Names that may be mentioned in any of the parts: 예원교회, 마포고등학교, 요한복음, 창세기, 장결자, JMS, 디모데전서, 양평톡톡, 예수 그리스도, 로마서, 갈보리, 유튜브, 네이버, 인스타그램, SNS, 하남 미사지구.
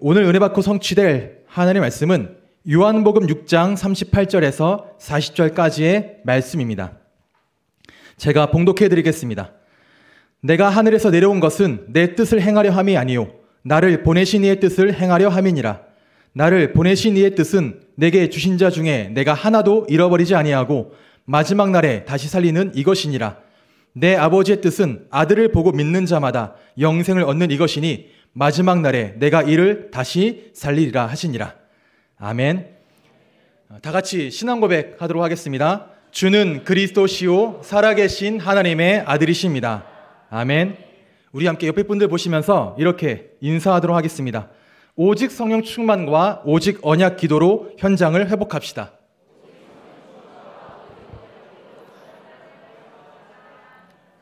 오늘 은혜 받고 성취될 하나님의 말씀은 요한복음 6장 38절에서 40절까지의 말씀입니다. 제가 봉독해 드리겠습니다. 내가 하늘에서 내려온 것은 내 뜻을 행하려 함이 아니요 나를 보내신 이의 뜻을 행하려 함이니라. 나를 보내신 이의 뜻은 내게 주신 자 중에 내가 하나도 잃어버리지 아니하고 마지막 날에 다시 살리는 이것이니라. 내 아버지의 뜻은 아들을 보고 믿는 자마다 영생을 얻는 이것이니 마지막 날에 내가 이를 다시 살리리라 하시니라. 아멘. 다 같이 신앙 고백하도록 하겠습니다. 주는 그리스도시요 살아계신 하나님의 아들이십니다. 아멘. 우리 함께 옆에 분들 보시면서 이렇게 인사하도록 하겠습니다. 오직 성령 충만과 오직 언약 기도로 현장을 회복합시다.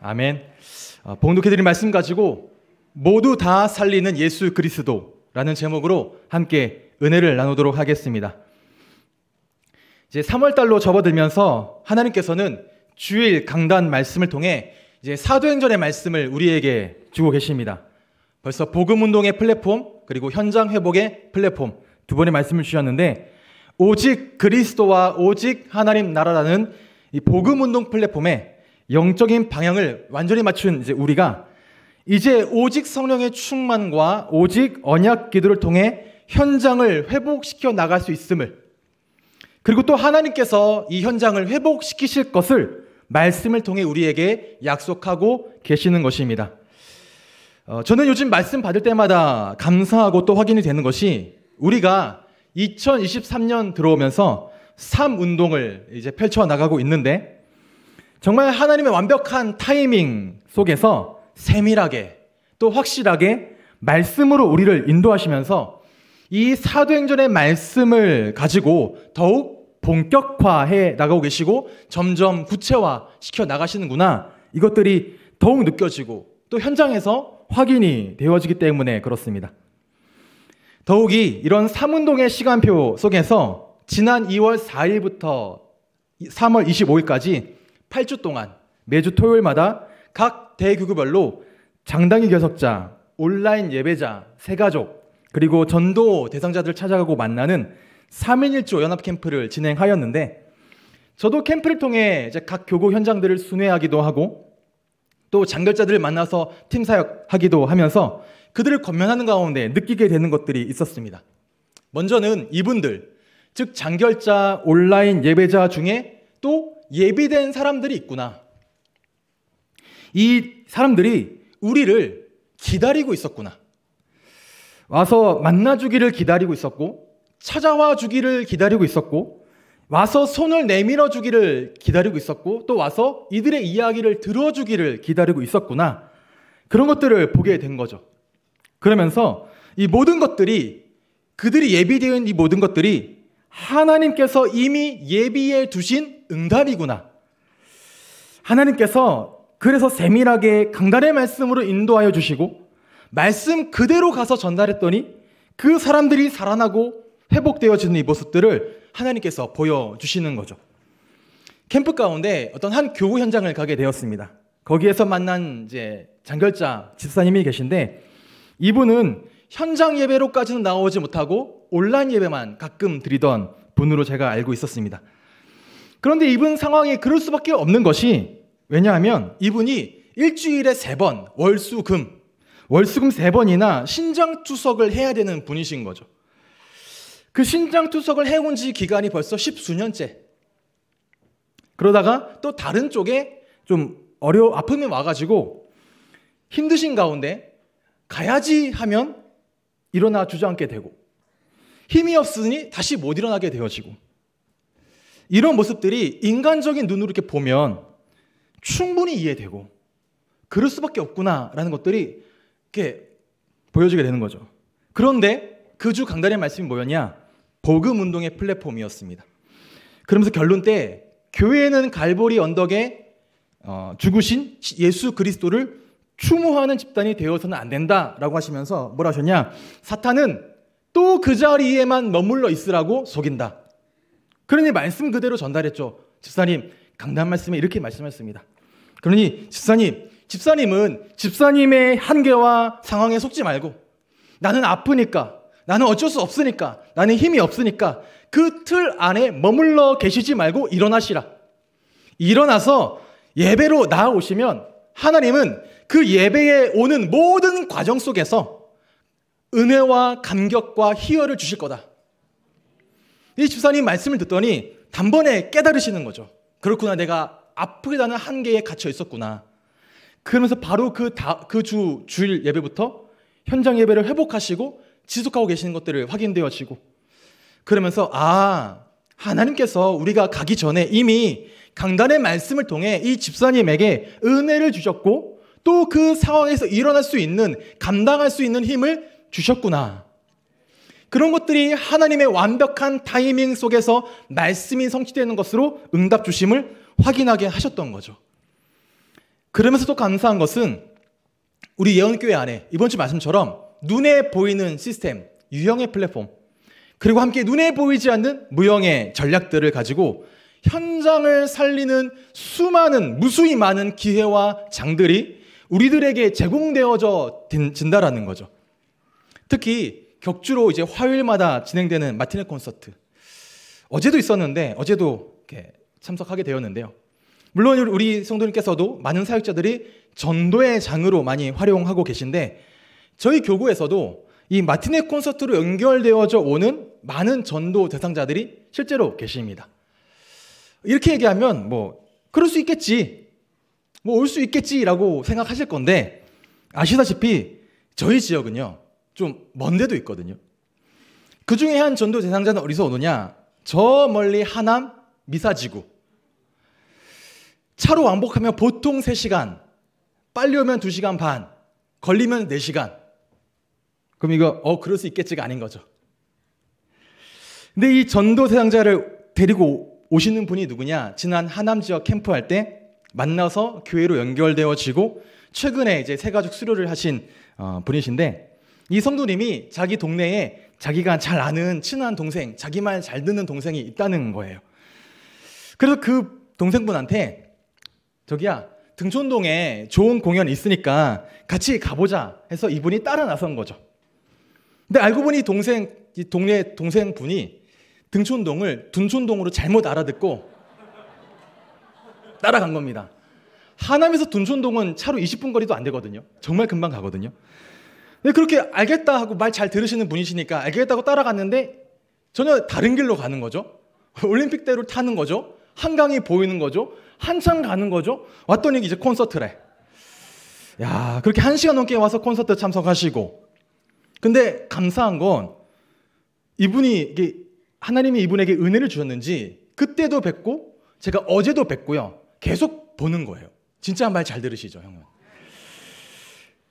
아멘. 봉독해드린 말씀 가지고 모두 다 살리는 예수 그리스도라는 제목으로 함께 은혜를 나누도록 하겠습니다. 이제 3월달로 접어들면서 하나님께서는 주일 강단 말씀을 통해 이제 사도행전의 말씀을 우리에게 주고 계십니다. 벌써 복음운동의 플랫폼 그리고 현장 회복의 플랫폼 두 번의 말씀을 주셨는데 오직 그리스도와 오직 하나님 나라라는 이 복음운동 플랫폼에 영적인 방향을 완전히 맞춘 이제 우리가 이제 오직 성령의 충만과 오직 언약 기도를 통해 현장을 회복시켜 나갈 수 있음을 그리고 또 하나님께서 이 현장을 회복시키실 것을 말씀을 통해 우리에게 약속하고 계시는 것입니다. 저는 요즘 말씀 받을 때마다 감사하고 또 확인이 되는 것이 우리가 2023년 들어오면서 3운동을 이제 펼쳐나가고 있는데 정말 하나님의 완벽한 타이밍 속에서 세밀하게 또 확실하게 말씀으로 우리를 인도하시면서 이 사도행전의 말씀을 가지고 더욱 본격화해 나가고 계시고 점점 구체화시켜 나가시는구나 이것들이 더욱 느껴지고 또 현장에서 확인이 되어지기 때문에 그렇습니다. 더욱이 이런 3운동의 시간표 속에서 지난 2월 4일부터 3월 25일까지 8주 동안 매주 토요일마다 각 대교구별로 장단기 결석자, 온라인 예배자, 새가족, 그리고 전도 대상자들 찾아가고 만나는 3인 1조 연합 캠프를 진행하였는데 저도 캠프를 통해 이제 각 교구 현장들을 순회하기도 하고 또 장결자들을 만나서 팀 사역하기도 하면서 그들을 권면하는 가운데 느끼게 되는 것들이 있었습니다. 먼저는 이분들, 즉 장결자, 온라인 예배자 중에 또 예비된 사람들이 있구나. 이 사람들이 우리를 기다리고 있었구나. 와서 만나주기를 기다리고 있었고 찾아와 주기를 기다리고 있었고 와서 손을 내밀어 주기를 기다리고 있었고 또 와서 이들의 이야기를 들어주기를 기다리고 있었구나. 그런 것들을 보게 된 거죠. 그러면서 이 모든 것들이 그들이 예비된 이 모든 것들이 하나님께서 이미 예비해 두신 응답이구나. 하나님께서 그래서 세밀하게 강단의 말씀으로 인도하여 주시고 말씀 그대로 가서 전달했더니 그 사람들이 살아나고 회복되어지는 이 모습들을 하나님께서 보여주시는 거죠. 캠프 가운데 어떤 한 교우 현장을 가게 되었습니다. 거기에서 만난 이제 장결자 집사님이 계신데 이분은 현장 예배로까지는 나오지 못하고 온라인 예배만 가끔 드리던 분으로 제가 알고 있었습니다. 그런데 이분 상황이 그럴 수밖에 없는 것이 왜냐하면 이분이 일주일에 3번 월수금 3번이나 신장투석을 해야 되는 분이신 거죠. 그 신장투석을 해온 지 기간이 벌써 10수년째. 그러다가 또 다른 쪽에 좀 아픔이 와가지고 힘드신 가운데 가야지 하면 일어나 주저앉게 되고 힘이 없으니 다시 못 일어나게 되어지고 이런 모습들이 인간적인 눈으로 이렇게 보면 충분히 이해되고 그럴 수밖에 없구나라는 것들이 이렇게 보여지게 되는 거죠. 그런데 그 주 강단의 말씀이 뭐였냐? 복음운동의 플랫폼이었습니다. 그러면서 결론 때 교회는 갈보리 언덕에 죽으신 예수 그리스도를 추모하는 집단이 되어서는 안 된다라고 하시면서 뭐라 하셨냐? 사탄은 또 그 자리에만 머물러 있으라고 속인다. 그러니 말씀 그대로 전달했죠. 집사님, 강단 말씀에 이렇게 말씀하셨습니다. 그러니 집사님은 집사님의 한계와 상황에 속지 말고 나는 아프니까 나는 어쩔 수 없으니까, 나는 힘이 없으니까 그 틀 안에 머물러 계시지 말고 일어나시라. 일어나서 예배로 나아오시면 하나님은 그 예배에 오는 모든 과정 속에서 은혜와 감격과 희열을 주실 거다. 이 집사님 말씀을 듣더니 단번에 깨달으시는 거죠. 그렇구나, 내가 아프다는 한계에 갇혀 있었구나. 그러면서 바로 주일 예배부터 현장 예배를 회복하시고 지속하고 계시는 것들을 확인되어지고, 그러면서 하나님께서 우리가 가기 전에 이미 강단의 말씀을 통해 이 집사님에게 은혜를 주셨고 또 그 상황에서 일어날 수 있는, 감당할 수 있는 힘을 주셨구나. 그런 것들이 하나님의 완벽한 타이밍 속에서 말씀이 성취되는 것으로 응답 주심을 확인하게 하셨던 거죠. 그러면서 또 감사한 것은 우리 예원교회 안에 이번 주 말씀처럼 눈에 보이는 시스템, 유형의 플랫폼, 그리고 함께 눈에 보이지 않는 무형의 전략들을 가지고 현장을 살리는 무수히 많은 기회와 장들이 우리들에게 제공되어져 진다라는 거죠. 특히 격주로 이제 화요일마다 진행되는 마티네 콘서트, 어제도 있었는데 어제도 이렇게 참석하게 되었는데요. 물론 우리 성도님께서도 많은 사역자들이 전도의 장으로 많이 활용하고 계신데, 저희 교구에서도 이 마티네 콘서트로 연결되어져 오는 많은 전도 대상자들이 실제로 계십니다. 이렇게 얘기하면 그럴 수 있겠지, 올 수 있겠지라고 생각하실 건데, 아시다시피 저희 지역은요 좀 먼 데도 있거든요. 그 중에 한 전도 대상자는 어디서 오느냐, 저 멀리 하남 미사지구, 차로 왕복하면 보통 3시간, 빨리 오면 2시간 반, 걸리면 4시간. 그럼 이거 그럴 수 있겠지가 아닌 거죠. 근데 이 전도 대상자를 데리고 오시는 분이 누구냐, 지난 하남 지역 캠프할 때 만나서 교회로 연결되어지고 최근에 이제 새가족 수료를 하신 분이신데, 이 성도님이 자기 동네에 자기가 잘 아는 친한 동생, 자기 말 잘 듣는 동생이 있다는 거예요. 그래서 그 동생분한테, 저기야, 등촌동에 좋은 공연 있으니까 같이 가보자 해서 이분이 따라 나선 거죠. 근데 알고 보니 이 동네 동생분이 등촌동을 둔촌동으로 잘못 알아듣고 따라간 겁니다. 하남에서 둔촌동은 차로 20분 거리도 안 되거든요. 정말 금방 가거든요. 근데 그렇게 알겠다 하고 말 잘 들으시는 분이시니까 알겠다고 따라갔는데 전혀 다른 길로 가는 거죠. 올림픽대로를 타는 거죠. 한강이 보이는 거죠. 한참 가는 거죠. 왔더니 이제 콘서트래. 야, 그렇게 1시간 넘게 와서 콘서트 참석하시고. 근데 감사한 건 하나님이 이분에게 은혜를 주셨는지 그때도 뵙고 제가 어제도 뵙고요. 계속 보는 거예요. 진짜 말 잘 들으시죠, 형은.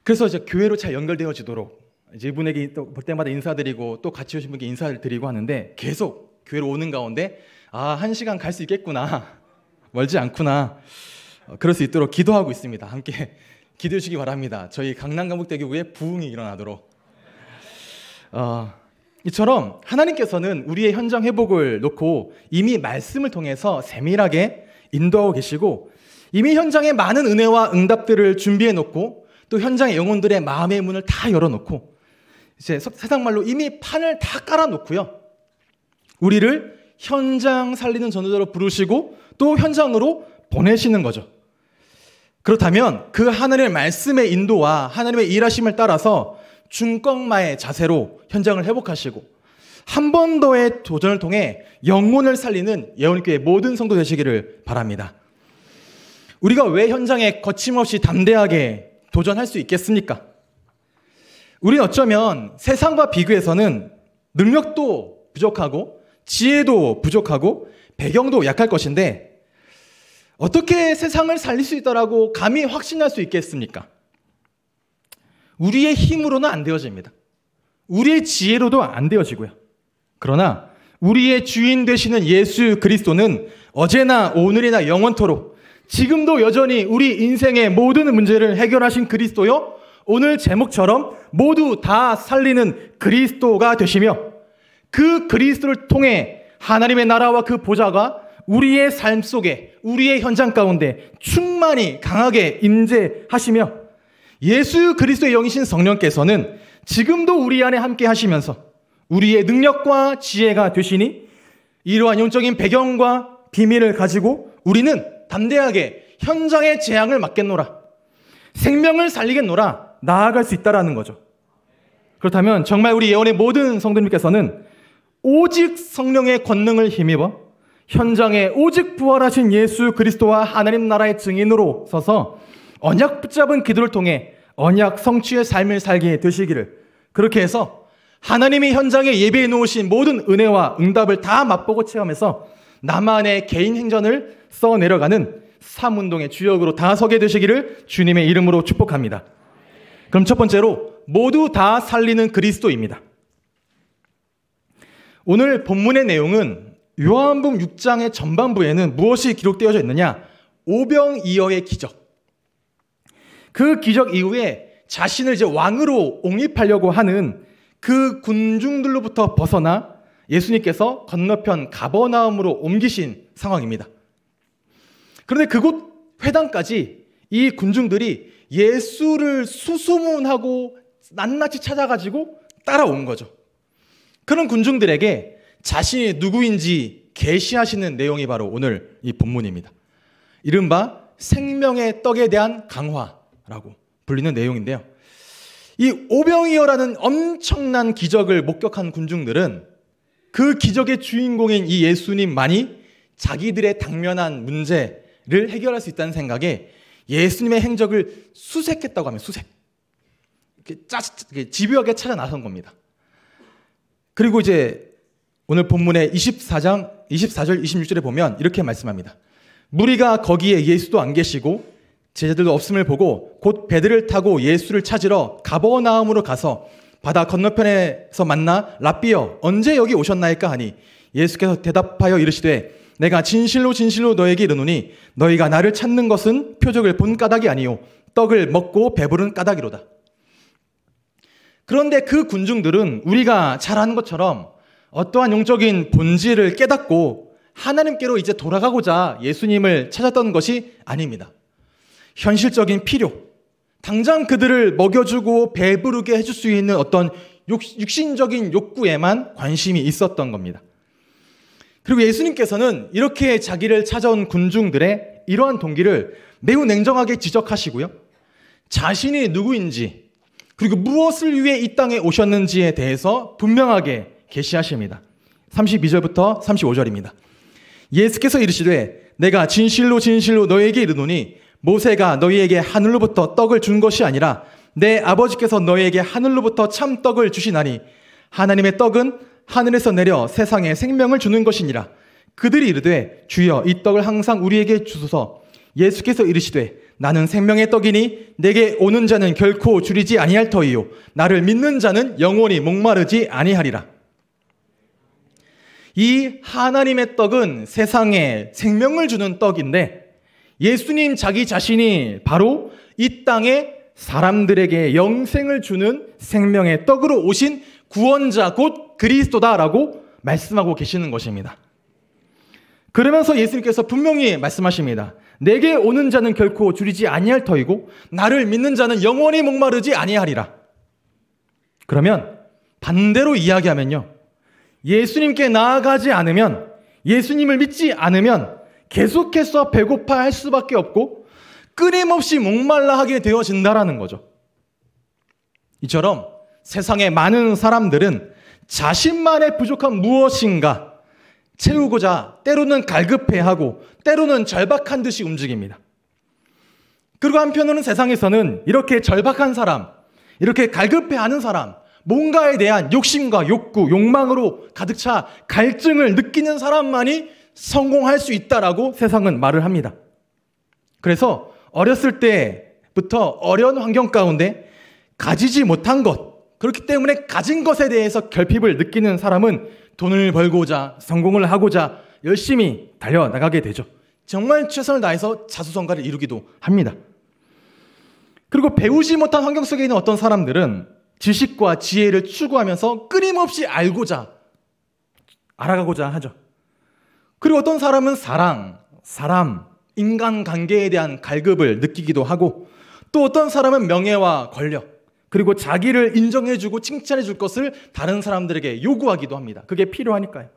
그래서 이제 교회로 잘 연결되어지도록 이제 이분에게 또 볼 때마다 인사드리고 또 같이 오신 분께 인사를 드리고 하는데, 계속 교회로 오는 가운데 1시간 갈 수 있겠구나, 멀지 않구나, 그럴 수 있도록 기도하고 있습니다. 함께 기도해 주시기 바랍니다. 저희 강남감북대교구에 부흥이 일어나도록. 이처럼 하나님께서는 우리의 현장 회복을 놓고 이미 말씀을 통해서 세밀하게 인도하고 계시고, 이미 현장에 많은 은혜와 응답들을 준비해 놓고, 또 현장의 영혼들의 마음의 문을 다 열어놓고, 이제 세상말로 이미 판을 다 깔아놓고요, 우리를 현장 살리는 전도자로 부르시고 또 현장으로 보내시는 거죠. 그렇다면 그 하나님의 말씀의 인도와 하나님의 일하심을 따라서 중꺾마의 자세로 현장을 회복하시고 한 번 더의 도전을 통해 영혼을 살리는 예원교회 모든 성도 되시기를 바랍니다. 우리가 왜 현장에 거침없이 담대하게 도전할 수 있겠습니까? 우리는 어쩌면 세상과 비교해서는 능력도 부족하고 지혜도 부족하고 배경도 약할 것인데, 어떻게 세상을 살릴 수 있다라고 감히 확신할 수 있겠습니까? 우리의 힘으로는 안 되어집니다. 우리의 지혜로도 안 되어지고요. 그러나 우리의 주인 되시는 예수 그리스도는 어제나 오늘이나 영원토록 지금도 여전히 우리 인생의 모든 문제를 해결하신 그리스도요, 오늘 제목처럼 모두 다 살리는 그리스도가 되시며, 그 그리스도를 통해 하나님의 나라와 그 보좌가 우리의 삶 속에, 우리의 현장 가운데 충만히 강하게 임재하시며, 예수 그리스도의 영이신 성령께서는 지금도 우리 안에 함께 하시면서 우리의 능력과 지혜가 되시니 이러한 영적인 배경과 비밀을 가지고 우리는 담대하게 현장의 재앙을 막겠노라, 생명을 살리겠노라 나아갈 수 있다라는 거죠. 그렇다면 정말 우리 예원의 모든 성도님께서는 오직 성령의 권능을 힘입어 현장에 오직 부활하신 예수 그리스도와 하나님 나라의 증인으로 서서 언약 붙잡은 기도를 통해 언약 성취의 삶을 살게 되시기를, 그렇게 해서 하나님이 현장에 예비해 놓으신 모든 은혜와 응답을 다 맛보고 체험해서 나만의 개인 행전을 써내려가는 삶운동의 주역으로 다 서게 되시기를 주님의 이름으로 축복합니다. 그럼 첫 번째로 모두 다 살리는 그리스도입니다. 오늘 본문의 내용은 요한복음 6장의 전반부에는 무엇이 기록되어져 있느냐, 오병이어의 기적. 그 기적 이후에 자신을 이제 왕으로 옹립하려고 하는 그 군중들로부터 벗어나 예수님께서 건너편 가버나움으로 옮기신 상황입니다. 그런데 그곳 회당까지 이 군중들이 예수를 수소문하고 낱낱이 찾아가지고 따라온 거죠. 그런 군중들에게 자신이 누구인지 계시하시는 내용이 바로 오늘 이 본문입니다. 이른바 생명의 떡에 대한 강화라고 불리는 내용인데요. 이 오병이어라는 엄청난 기적을 목격한 군중들은 그 기적의 주인공인 이 예수님만이 자기들의 당면한 문제를 해결할 수 있다는 생각에 예수님의 행적을 수색했다고 하면 수색, 집요하게 찾아 나선 겁니다. 그리고 이제 오늘 본문의 24절, 26절에 보면 이렇게 말씀합니다. 무리가 거기에 예수도 안 계시고 제자들도 없음을 보고 곧 배들을 타고 예수를 찾으러 가버나움으로 가서 바다 건너편에서 만나 랍비여 언제 여기 오셨나이까 하니 예수께서 대답하여 이르시되 내가 진실로 진실로 너에게 이르노니 너희가 나를 찾는 것은 표적을 본 까닭이 아니요 떡을 먹고 배부른 까닭이로다. 그런데 그 군중들은 우리가 잘 아는 것처럼 어떠한 영적인 본질을 깨닫고 하나님께로 이제 돌아가고자 예수님을 찾았던 것이 아닙니다. 현실적인 필요, 당장 그들을 먹여주고 배부르게 해줄 수 있는 어떤 육신적인 욕구에만 관심이 있었던 겁니다. 그리고 예수님께서는 이렇게 자기를 찾아온 군중들의 이러한 동기를 매우 냉정하게 지적하시고요, 자신이 누구인지 그리고 무엇을 위해 이 땅에 오셨는지에 대해서 분명하게 계시하십니다. 32절부터 35절입니다. 예수께서 이르시되 내가 진실로 진실로 너희에게 이르노니 모세가 너희에게 하늘로부터 떡을 준 것이 아니라 내 아버지께서 너희에게 하늘로부터 참 떡을 주시나니 하나님의 떡은 하늘에서 내려 세상에 생명을 주는 것이니라. 그들이 이르되 주여 이 떡을 항상 우리에게 주소서. 예수께서 이르시되 나는 생명의 떡이니 내게 오는 자는 결코 줄이지 아니할 터이요 나를 믿는 자는 영원히 목마르지 아니하리라. 이 하나님의 떡은 세상에 생명을 주는 떡인데 예수님 자기 자신이 바로 이 땅에 사람들에게 영생을 주는 생명의 떡으로 오신 구원자 곧 그리스도다라고 말씀하고 계시는 것입니다. 그러면서 예수님께서 분명히 말씀하십니다. 내게 오는 자는 결코 줄이지 아니할 터이고 나를 믿는 자는 영원히 목마르지 아니하리라. 그러면 반대로 이야기하면요, 예수님께 나아가지 않으면, 예수님을 믿지 않으면 계속해서 배고파할 수밖에 없고 끊임없이 목말라 하게 되어진다라는 거죠. 이처럼 세상의 많은 사람들은 자신만의 부족한 무엇인가 채우고자 때로는 갈급해하고 때로는 절박한 듯이 움직입니다. 그리고 한편으로는 세상에서는 이렇게 절박한 사람, 이렇게 갈급해하는 사람, 뭔가에 대한 욕심과 욕구, 욕망으로 가득 차 갈증을 느끼는 사람만이 성공할 수 있다라고 세상은 말을 합니다. 그래서 어렸을 때부터 어려운 환경 가운데 가지지 못한 것, 그렇기 때문에 가진 것에 대해서 결핍을 느끼는 사람은 돈을 벌고자, 성공을 하고자 열심히 달려나가게 되죠. 정말 최선을 다해서 자수성가를 이루기도 합니다. 그리고 배우지 못한 환경 속에 있는 어떤 사람들은 지식과 지혜를 추구하면서 끊임없이 알아가고자 하죠. 그리고 어떤 사람은 사랑, 사람, 인간관계에 대한 갈급을 느끼기도 하고 또 어떤 사람은 명예와 권력, 그리고 자기를 인정해주고 칭찬해줄 것을 다른 사람들에게 요구하기도 합니다. 그게 필요하니까요.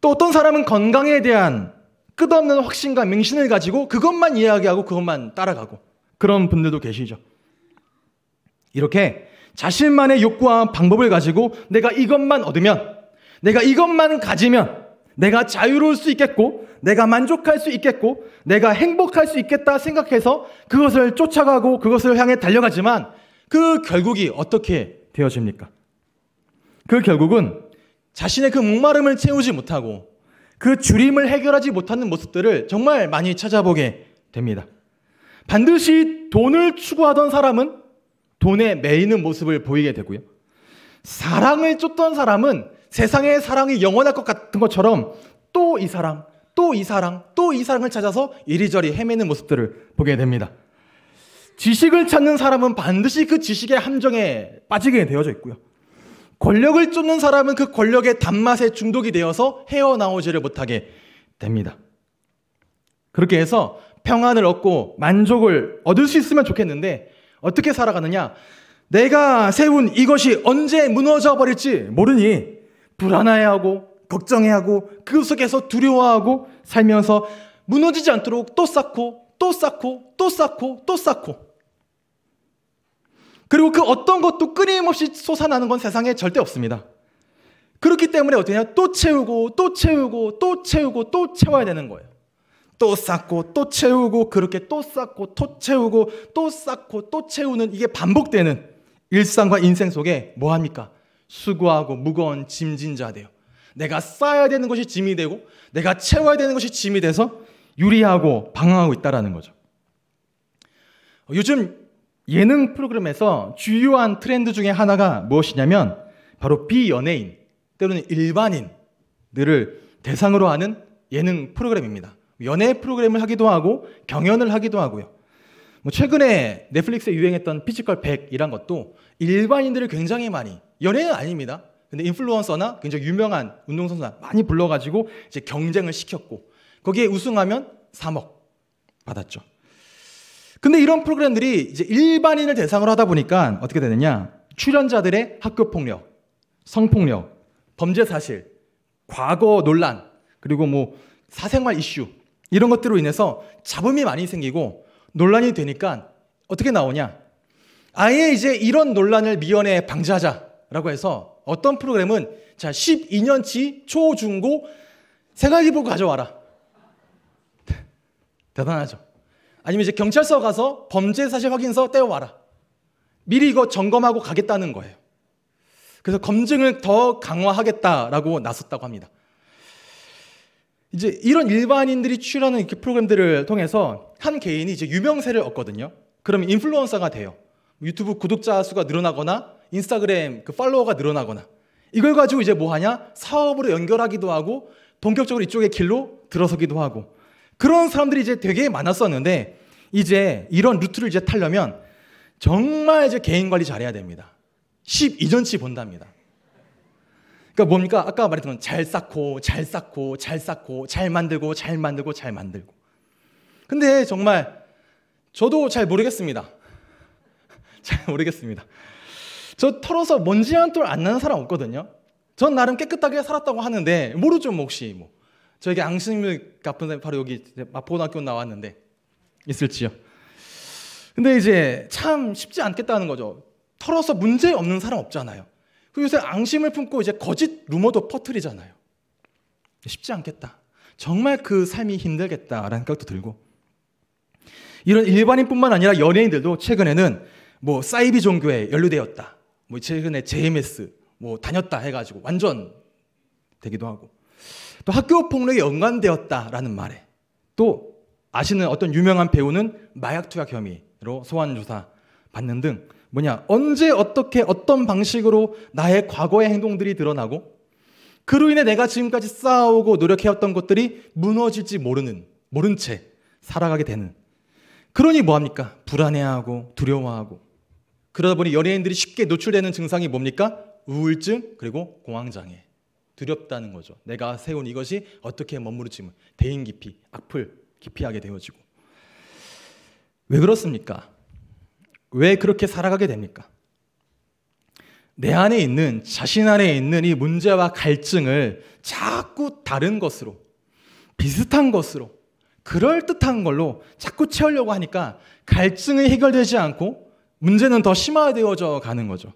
또 어떤 사람은 건강에 대한 끝없는 확신과 맹신을 가지고 그것만 이야기하고 그것만 따라가고 그런 분들도 계시죠. 이렇게 자신만의 욕구와 방법을 가지고 내가 이것만 얻으면, 내가 이것만 가지면 내가 자유로울 수 있겠고, 내가 만족할 수 있겠고, 내가 행복할 수 있겠다 생각해서 그것을 쫓아가고 그것을 향해 달려가지만 그 결국이 어떻게 되어집니까? 그 결국은 자신의 그 목마름을 채우지 못하고 그 주림을 해결하지 못하는 모습들을 정말 많이 찾아보게 됩니다. 반드시 돈을 추구하던 사람은 돈에 매이는 모습을 보이게 되고요. 사랑을 쫓던 사람은 세상의 사랑이 영원할 것 같은 것처럼 또 이 사랑, 또 이 사랑, 또 이 사랑을 찾아서 이리저리 헤매는 모습들을 보게 됩니다. 지식을 찾는 사람은 반드시 그 지식의 함정에 빠지게 되어져 있고요. 권력을 쫓는 사람은 그 권력의 단맛에 중독이 되어서 헤어나오지를 못하게 됩니다. 그렇게 해서 평안을 얻고 만족을 얻을 수 있으면 좋겠는데 어떻게 살아가느냐? 내가 세운 이것이 언제 무너져 버릴지 모르니 불안해하고 걱정해하고 그 속에서 두려워하고 살면서 무너지지 않도록 또 쌓고 또 쌓고 또 쌓고 또 쌓고, 그리고 그 어떤 것도 끊임없이 솟아나는 건 세상에 절대 없습니다. 그렇기 때문에 어떻게 하냐? 또 채우고 또 채우고 또 채우고 또 채워야 되는 거예요. 또 쌓고 또 채우고 그렇게 또 쌓고 또 채우고 또 쌓고 또 채우는 이게 반복되는 일상과 인생 속에 뭐합니까? 수고하고 무거운 짐진 자 되요. 내가 쌓아야 되는 것이 짐이 되고 내가 채워야 되는 것이 짐이 돼서 유리하고 방황하고 있다는 거죠. 요즘 예능 프로그램에서 주요한 트렌드 중에 하나가 무엇이냐면 바로 비연예인 때로는 일반인들을 대상으로 하는 예능 프로그램입니다. 연애 프로그램을 하기도 하고 경연을 하기도 하고요. 최근에 넷플릭스에 유행했던 피지컬 100이란 것도 일반인들을 굉장히 많이, 연예인은 아닙니다. 근데 인플루언서나 굉장히 유명한 운동선수나 많이 불러가지고 이제 경쟁을 시켰고 거기에 우승하면 3억 받았죠. 근데 이런 프로그램들이 이제 일반인을 대상으로 하다 보니까 어떻게 되느냐? 출연자들의 학교폭력, 성폭력, 범죄 사실, 과거 논란, 그리고 뭐 사생활 이슈 이런 것들로 인해서 잡음이 많이 생기고 논란이 되니까 어떻게 나오냐? 아예 이제 이런 논란을 미연에 방지하자라고 해서 어떤 프로그램은 자 12년치 초, 중, 고 생활기록 가져와라. 대단하죠. 아니면 이제 경찰서 가서 범죄 사실 확인서 떼어와라. 미리 이거 점검하고 가겠다는 거예요. 그래서 검증을 더 강화하겠다라고 나섰다고 합니다. 이제 이런 일반인들이 출연하는 이렇게 프로그램들을 통해서 한 개인이 이제 유명세를 얻거든요. 그러면 인플루언서가 돼요. 유튜브 구독자 수가 늘어나거나 인스타그램 그 팔로워가 늘어나거나 이걸 가지고 이제 뭐 하냐? 사업으로 연결하기도 하고 본격적으로 이쪽의 길로 들어서기도 하고 그런 사람들이 이제 되게 많았었는데 이제 이런 루트를 이제 타려면 정말 이제 개인 관리 잘해야 됩니다. 12년치 본답니다. 그러니까 뭡니까? 아까 말했던 잘 쌓고 잘 쌓고 잘 쌓고 잘 만들고 잘 만들고 잘 만들고. 근데 정말 저도 잘 모르겠습니다. 잘 모르겠습니다. 저 털어서 먼지 한 톨 안 나는 사람 없거든요. 전 나름 깨끗하게 살았다고 하는데 모르죠. 혹시 뭐 저에게 앙심을 갚은 사람이 바로 여기 마포고등학교 나왔는데 있을지요. 근데 이제 참 쉽지 않겠다는 거죠. 털어서 문제 없는 사람 없잖아요. 그 요새 앙심을 품고 이제 거짓 루머도 퍼뜨리잖아요. 쉽지 않겠다. 정말 그 삶이 힘들겠다라는 생각도 들고. 이런 일반인뿐만 아니라 연예인들도 최근에는 뭐 사이비 종교에 연루되었다, 뭐 최근에 JMS 뭐 다녔다 해가지고 완전 되기도 하고, 또 학교 폭력에 연관되었다라는 말에 또 아시는 어떤 유명한 배우는 마약 투약 혐의로 소환 조사 받는 등 뭐냐, 언제 어떻게 어떤 방식으로 나의 과거의 행동들이 드러나고 그로 인해 내가 지금까지 쌓아오고 노력해왔던 것들이 무너질지 모른 채 살아가게 되는. 그러니 뭐합니까? 불안해하고 두려워하고. 그러다 보니 연예인들이 쉽게 노출되는 증상이 뭡니까? 우울증 그리고 공황장애. 두렵다는 거죠. 내가 세운 이것이 어떻게 머무르지, 대인 기피, 악플 기피하게 되어지고. 왜 그렇습니까? 왜 그렇게 살아가게 됩니까? 내 안에 있는, 자신 안에 있는 이 문제와 갈증을 자꾸 다른 것으로, 비슷한 것으로, 그럴듯한 걸로 자꾸 채우려고 하니까 갈증이 해결되지 않고 문제는 더 심화되어져 가는 거죠.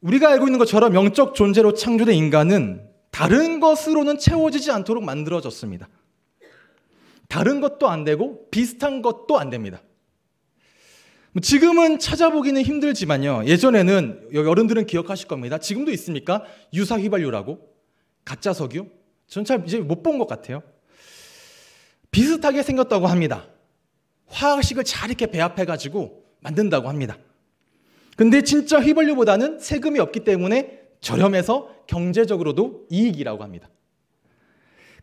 우리가 알고 있는 것처럼 영적 존재로 창조된 인간은 다른 것으로는 채워지지 않도록 만들어졌습니다. 다른 것도 안 되고 비슷한 것도 안 됩니다. 지금은 찾아보기는 힘들지만요, 예전에는, 여러분들은 기억하실 겁니다. 지금도 있습니까? 유사휘발유라고, 가짜 석유. 전 잘 이제 못 본 것 같아요. 비슷하게 생겼다고 합니다. 화학식을 잘 이렇게 배합해가지고 만든다고 합니다. 근데 진짜 휘발유보다는 세금이 없기 때문에 저렴해서 경제적으로도 이익이라고 합니다.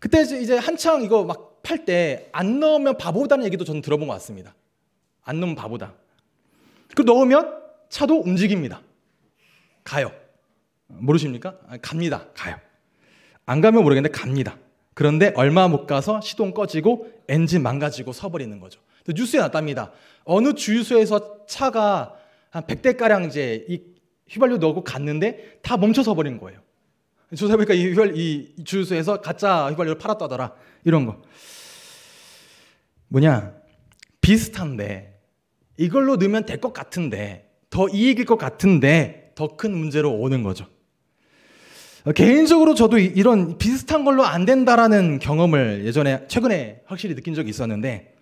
그때 이제 한창 이거 막 팔 때 안 넣으면 바보다는 얘기도 저는 들어본 것 같습니다. 안 넣으면 바보다. 그 넣으면 차도 움직입니다. 가요. 모르십니까? 갑니다. 가요. 안 가면 모르겠는데 갑니다. 그런데 얼마 못 가서 시동 꺼지고 엔진 망가지고 서버리는 거죠. 뉴스에 났답니다. 어느 주유소에서 차가 한 100대가량 이제 이 휘발유 넣고 갔는데 다 멈춰서 버린 거예요. 조사해보니까 이 주유소에서 가짜 휘발유를 팔았다더라. 이런 거. 뭐냐. 비슷한데 이걸로 넣으면 될 것 같은데, 더 이익일 것 같은데 더 큰 문제로 오는 거죠. 개인적으로 저도 이런 비슷한 걸로 안 된다라는 경험을 최근에 확실히 느낀 적이 있었는데,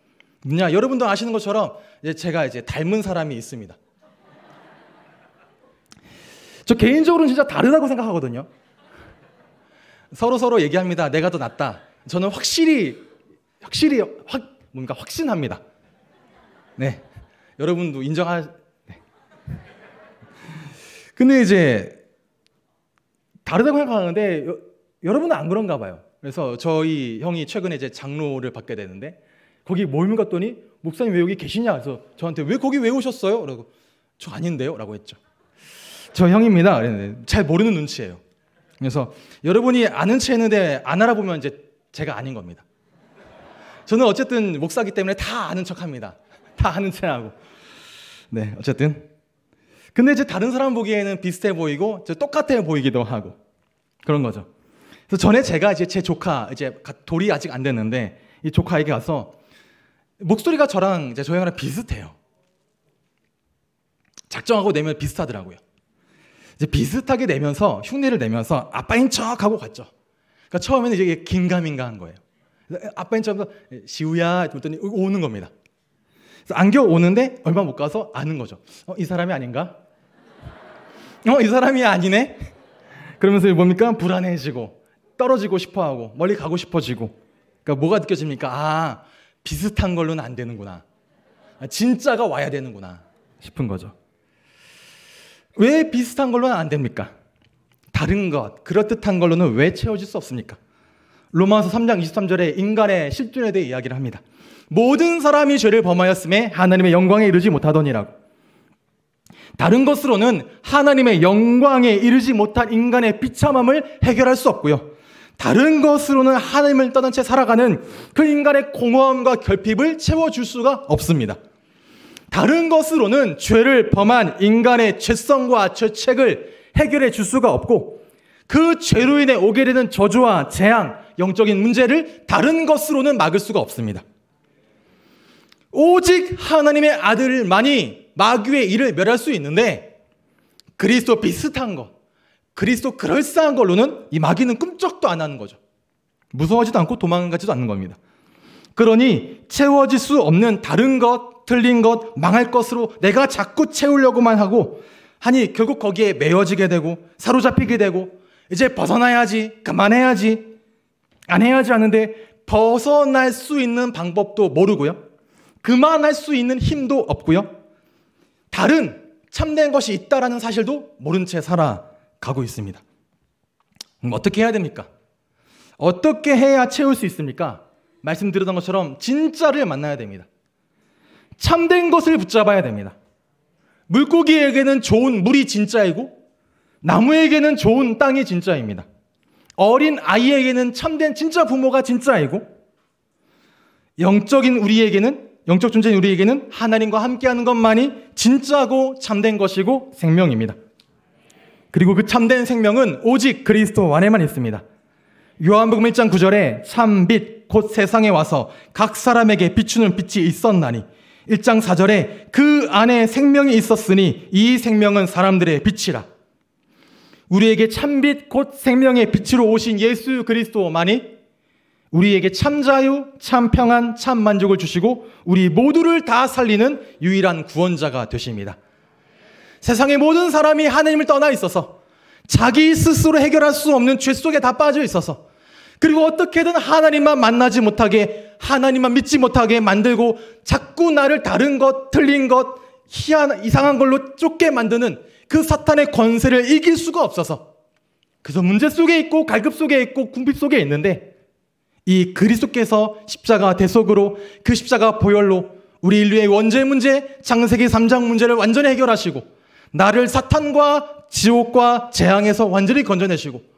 뭐냐, 여러분도 아시는 것처럼 제가 이제 닮은 사람이 있습니다. 저 개인적으로는 진짜 다르다고 생각하거든요. 서로 얘기합니다. 내가 더 낫다. 저는 확신합니다. 네, 여러분도 네. 근데 이제 다르다고 생각하는데 여러분은 안 그런가 봐요. 그래서 저희 형이 최근에 이제 장로를 받게 되는데 거기 모임 갔더니 목사님 왜 여기 계시냐? 그래서 저한테 왜 거기 왜 오셨어요? 그러고 저 아닌데요? 라고 했죠. 저 형입니다. 잘 모르는 눈치예요. 그래서 여러분이 아는 체 했는데 안 알아보면 이제 제가 아닌 겁니다. 저는 어쨌든 목사기 때문에 다 아는 척합니다. 다 아는 체하고. 네, 어쨌든. 근데 이제 다른 사람 보기에는 비슷해 보이고 똑같아 보이기도 하고 그런 거죠. 그래서 전에 제가 이제 제 조카, 이제 돌이 아직 안 됐는데 이 조카에게 가서 목소리가 저랑 이제 저희 형이랑 비슷해요. 작정하고 내면 비슷하더라고요. 이제 비슷하게 내면서 흉내를 내면서 아빠인 척하고 갔죠. 그러니까 처음에는 이제 긴가민가한 거예요. 아빠인 척하면서 시우야 했더니 오는 겁니다. 그래서 안겨 오는데 얼마 못 가서 아는 거죠. 이 사람이 아닌가? 이 사람이 아니네? 그러면서 뭡니까? 불안해지고 떨어지고 싶어하고 멀리 가고 싶어지고. 그러니까 뭐가 느껴집니까? 아, 비슷한 걸로는 안 되는구나. 진짜가 와야 되는구나 싶은 거죠. 왜 비슷한 걸로는 안 됩니까? 다른 것, 그럴듯한 걸로는 왜 채워질 수 없습니까? 로마서 3장 23절에 인간의 실존에 대해 이야기를 합니다. 모든 사람이 죄를 범하였음에 하나님의 영광에 이르지 못하더니라고. 다른 것으로는 하나님의 영광에 이르지 못한 인간의 비참함을 해결할 수 없고요. 다른 것으로는 하나님을 떠난 채 살아가는 그 인간의 공허함과 결핍을 채워줄 수가 없습니다. 다른 것으로는 죄를 범한 인간의 죄성과 죄책을 해결해 줄 수가 없고, 그 죄로 인해 오게 되는 저주와 재앙, 영적인 문제를 다른 것으로는 막을 수가 없습니다. 오직 하나님의 아들만이 마귀의 일을 멸할 수 있는데, 그리스도 비슷한 것, 그리스도 그럴싸한 걸로는 이 마귀는 꿈쩍도 안 하는 거죠. 무서워하지도 않고 도망가지도 않는 겁니다. 그러니 채워질 수 없는 다른 것, 틀린 것, 망할 것으로 내가 자꾸 채우려고만 하고 하니 결국 거기에 매여지게 되고 사로잡히게 되고 이제 벗어나야지, 그만해야지, 안 해야지 하는데 벗어날 수 있는 방법도 모르고요. 그만할 수 있는 힘도 없고요. 다른 참된 것이 있다라는 사실도 모른 채 살아가고 있습니다. 그럼 어떻게 해야 됩니까? 어떻게 해야 채울 수 있습니까? 말씀드렸던 것처럼 진짜를 만나야 됩니다. 참된 것을 붙잡아야 됩니다. 물고기에게는 좋은 물이 진짜이고 나무에게는 좋은 땅이 진짜입니다. 어린 아이에게는 참된 진짜 부모가 진짜이고 영적인 우리에게는 영적 존재인 우리에게는 하나님과 함께하는 것만이 진짜고 참된 것이고 생명입니다. 그리고 그 참된 생명은 오직 그리스도 안에만 있습니다. 요한복음 1장 9절에 참 빛 곧 세상에 와서 각 사람에게 비추는 빛이 있었나니, 1장 4절에 그 안에 생명이 있었으니 이 생명은 사람들의 빛이라. 우리에게 참 빛 곧 생명의 빛으로 오신 예수 그리스도만이 우리에게 참 자유, 참 평안, 참 만족을 주시고 우리 모두를 다 살리는 유일한 구원자가 되십니다. 세상의 모든 사람이 하나님을 떠나 있어서 자기 스스로 해결할 수 없는 죄 속에 다 빠져 있어서, 그리고 어떻게든 하나님만 만나지 못하게, 하나님만 믿지 못하게 만들고 자꾸 나를 다른 것, 틀린 것, 희한한 이상한 걸로 쫓게 만드는 그 사탄의 권세를 이길 수가 없어서 그래서 문제 속에 있고 갈급 속에 있고 궁핍 속에 있는데, 이 그리스도께서 십자가 대속으로, 그 십자가 보혈로 우리 인류의 원죄 문제, 창세기 3장 문제를 완전히 해결하시고 나를 사탄과 지옥과 재앙에서 완전히 건져내시고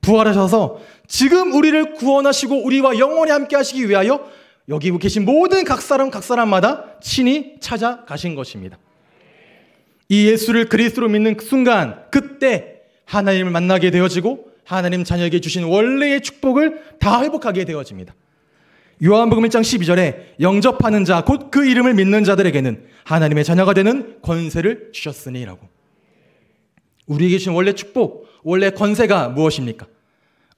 부활하셔서 지금 우리를 구원하시고 우리와 영원히 함께 하시기 위하여 여기 계신 모든 각 사람 각 사람마다 친히 찾아가신 것입니다. 이 예수를 그리스도로 믿는 순간, 그때 하나님을 만나게 되어지고 하나님 자녀에게 주신 원래의 축복을 다 회복하게 되어집니다. 요한복음 1장 12절에 영접하는 자 곧 그 이름을 믿는 자들에게는 하나님의 자녀가 되는 권세를 주셨으니라고. 우리에게 주신 원래 축복, 원래 권세가 무엇입니까?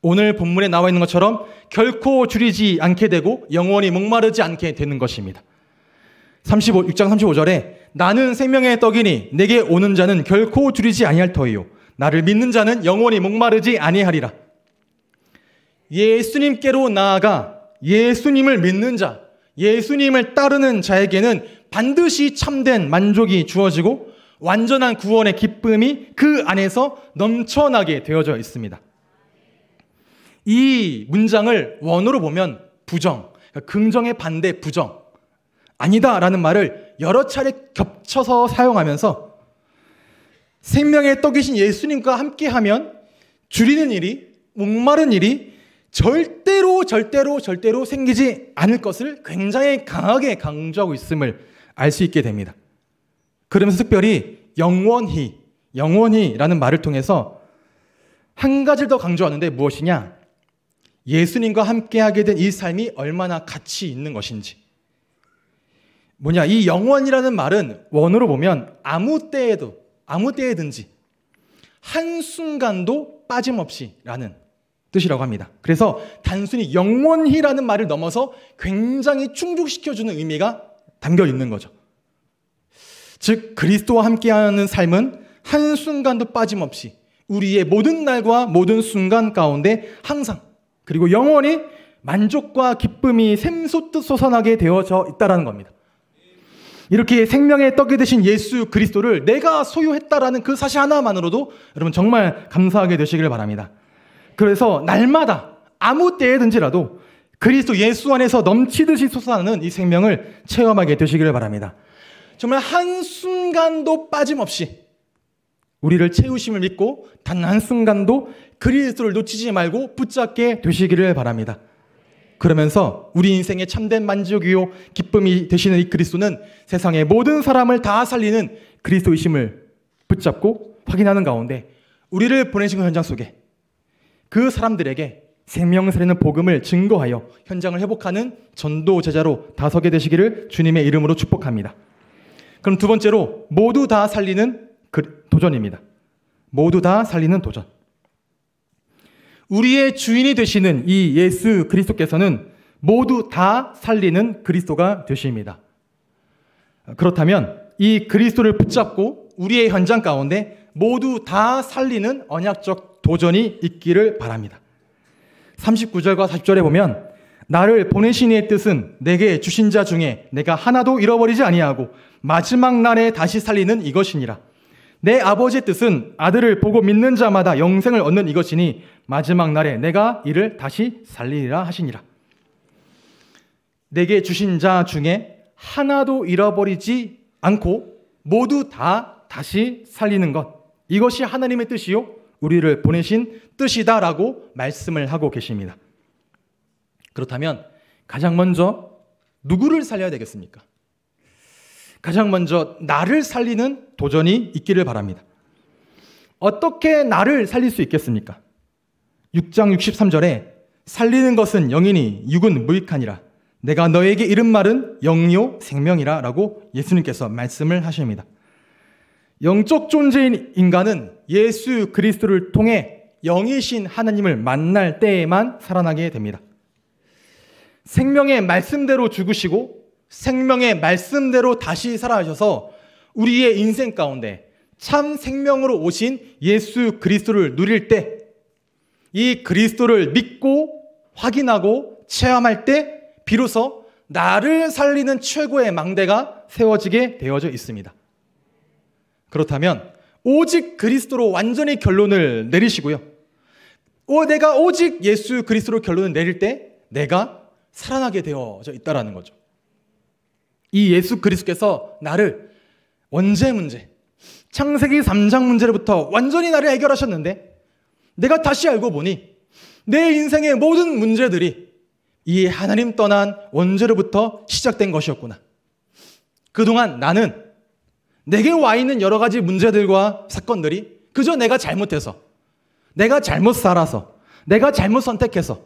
오늘 본문에 나와 있는 것처럼 결코 줄이지 않게 되고 영원히 목마르지 않게 되는 것입니다. 6장 35절에 나는 생명의 떡이니 내게 오는 자는 결코 줄이지 아니할 터이요 나를 믿는 자는 영원히 목마르지 아니하리라. 예수님께로 나아가 예수님을 믿는 자, 예수님을 따르는 자에게는 반드시 참된 만족이 주어지고 완전한 구원의 기쁨이 그 안에서 넘쳐나게 되어져 있습니다. 이 문장을 원어로 보면 부정, 그러니까 긍정의 반대 부정, 아니다라는 말을 여러 차례 겹쳐서 사용하면서 생명의 떡이신 예수님과 함께하면 줄이는 일이, 목마른 일이 절대로 생기지 않을 것을 굉장히 강하게 강조하고 있음을 알 수 있게 됩니다. 그러면서 특별히 영원히라는 말을 통해서 한 가지를 더 강조하는데, 무엇이냐? 예수님과 함께하게 된 이 삶이 얼마나 가치 있는 것인지. 뭐냐? 이 영원이라는 말은 원어로 보면 아무 때에도, 아무 때에든지, 한순간도 빠짐없이 라는 뜻이라고 합니다. 그래서 단순히 영원히라는 말을 넘어서 굉장히 충족시켜주는 의미가 담겨 있는 거죠. 즉 그리스도와 함께하는 삶은 한순간도 빠짐없이 우리의 모든 날과 모든 순간 가운데 항상, 그리고 영원히 만족과 기쁨이 샘솟듯 솟아나게 되어져 있다는 겁니다. 이렇게 생명의 떡이 되신 예수 그리스도를 내가 소유했다라는 그 사실 하나만으로도 여러분 정말 감사하게 되시기를 바랍니다. 그래서 날마다 아무 때에든지라도 그리스도 예수 안에서 넘치듯이 솟아나는 이 생명을 체험하게 되시기를 바랍니다. 정말 한순간도 빠짐없이 우리를 채우심을 믿고 단 한순간도 그리스도를 놓치지 말고 붙잡게 되시기를 바랍니다. 그러면서 우리 인생의 참된 만족이요 기쁨이 되시는 이 그리스도는 세상의 모든 사람을 다 살리는 그리스도이심을 붙잡고 확인하는 가운데 우리를 보내신 현장 속에 그 사람들에게 생명 살리는 복음을 증거하여 현장을 회복하는 전도 제자로 다서게 되시기를 주님의 이름으로 축복합니다. 그럼 두 번째로 모두 다 살리는 도전입니다. 모두 다 살리는 도전. 우리의 주인이 되시는 이 예수 그리스도께서는 모두 다 살리는 그리스도가 되십니다. 그렇다면 이 그리스도를 붙잡고 우리의 현장 가운데 모두 다 살리는 언약적 도전이 있기를 바랍니다. 39절과 40절에 보면 나를 보내신 이의 뜻은 내게 주신 자 중에 내가 하나도 잃어버리지 아니하고 마지막 날에 다시 살리는 이것이니라. 내 아버지의 뜻은 아들을 보고 믿는 자마다 영생을 얻는 이것이니 마지막 날에 내가 이를 다시 살리라 하시니라. 내게 주신 자 중에 하나도 잃어버리지 않고 모두 다 다시 살리는 것, 이것이 하나님의 뜻이요 우리를 보내신 뜻이다라고 말씀을 하고 계십니다. 그렇다면 가장 먼저 누구를 살려야 되겠습니까? 가장 먼저 나를 살리는 도전이 있기를 바랍니다. 어떻게 나를 살릴 수 있겠습니까? 6장 63절에 살리는 것은 영이니 육은 무익하니라. 내가 너에게 이른 말은 영이요 생명이라 라고 예수님께서 말씀을 하십니다. 영적 존재인 인간은 예수 그리스도를 통해 영이신 하나님을 만날 때에만 살아나게 됩니다. 생명의 말씀대로 죽으시고 생명의 말씀대로 다시 살아나셔서 우리의 인생 가운데 참 생명으로 오신 예수 그리스도를 누릴 때, 이 그리스도를 믿고 확인하고 체험할 때 비로소 나를 살리는 최고의 망대가 세워지게 되어져 있습니다. 그렇다면 오직 그리스도로 완전히 결론을 내리시고요, 내가 오직 예수 그리스도로 결론을 내릴 때 내가 살아나게 되어져 있다는 거죠. 이 예수 그리스도께서 나를 원죄 문제, 창세기 3장 문제로부터 완전히 나를 해결하셨는데 내가 다시 알고 보니 내 인생의 모든 문제들이 이 하나님 떠난 원죄로부터 시작된 것이었구나. 그동안 나는 내게 와 있는 여러 가지 문제들과 사건들이 그저 내가 잘못해서, 내가 잘못 살아서, 내가 잘못 선택해서,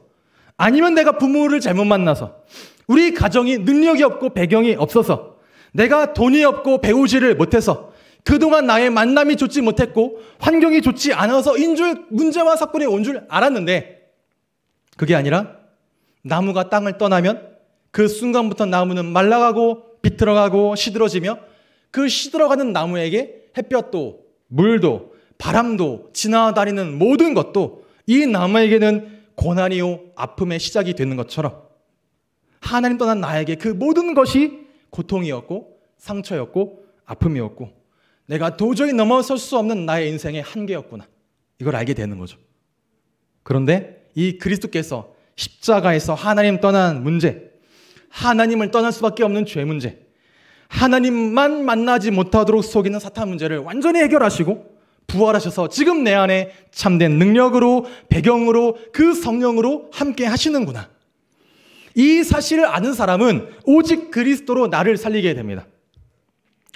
아니면 내가 부모를 잘못 만나서, 우리 가정이 능력이 없고 배경이 없어서, 내가 돈이 없고 배우지를 못해서, 그동안 나의 만남이 좋지 못했고 환경이 좋지 않아서인 줄, 문제와 사건이 온 줄 알았는데, 그게 아니라 나무가 땅을 떠나면 그 순간부터 나무는 말라가고 비틀어가고 시들어지며, 그 시들어가는 나무에게 햇볕도 물도 바람도 지나다니는 모든 것도 이 나무에게는 고난이요 아픔의 시작이 되는 것처럼 하나님 떠난 나에게 그 모든 것이 고통이었고 상처였고 아픔이었고 내가 도저히 넘어설 수 없는 나의 인생의 한계였구나, 이걸 알게 되는 거죠. 그런데 이 그리스도께서 십자가에서 하나님 떠난 문제, 하나님을 떠날 수밖에 없는 죄 문제, 하나님만 만나지 못하도록 속이는 사탄 문제를 완전히 해결하시고 부활하셔서 지금 내 안에 참된 능력으로, 배경으로, 그 성령으로 함께 하시는구나. 이 사실을 아는 사람은 오직 그리스도로 나를 살리게 됩니다.